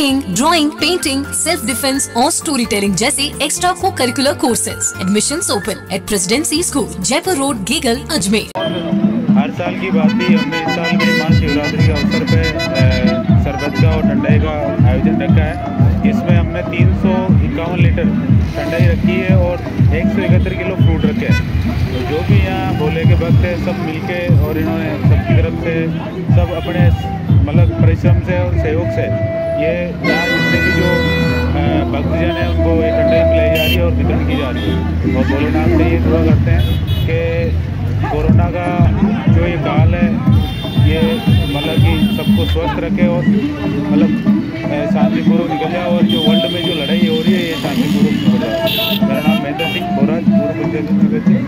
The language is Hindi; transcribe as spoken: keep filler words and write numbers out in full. Cooking, drawing, painting, self defence और स्टोरी टेलिंग जैसे एक्स्ट्रा को curricular courses. Admission open at Presidency school, Jaipur road, Gegal, Ajmer. हर साल की बात थी, हमने इस साल में महाशिवरात्रि के अवसर पे शरबत का और ठंडाई का आयोजन रखा है। इसमें हमने तीन सौ इक्यावन लीटर ठंडाई रखी है और एक सौ इकहत्तर किलो फ्रूट रखे हैं। तो जो भी यहाँ भोले के भक्त है सब मिलके और इन्होंने सबकी तरफ से सब अपने मतलब परिश्रम से और सहयोग से ये यहाँ जितने भी जो भक्तजन है उनको ये ठंडाई पिलाई जा रही है और वितरण की जा रही है। और भोलेनाथ से ये दुआ करते हैं कि कोरोना का जो ये काल है ये मतलब कि सबको स्वस्थ रखे और मतलब शांतिपूर्वक निकल जाए और जो वर्ल्ड में जो लड़ाई हो रही है ये शांतिपूर्वक हो जाए। मेरा नाम महेंद्र सिंह, गोरखपुर।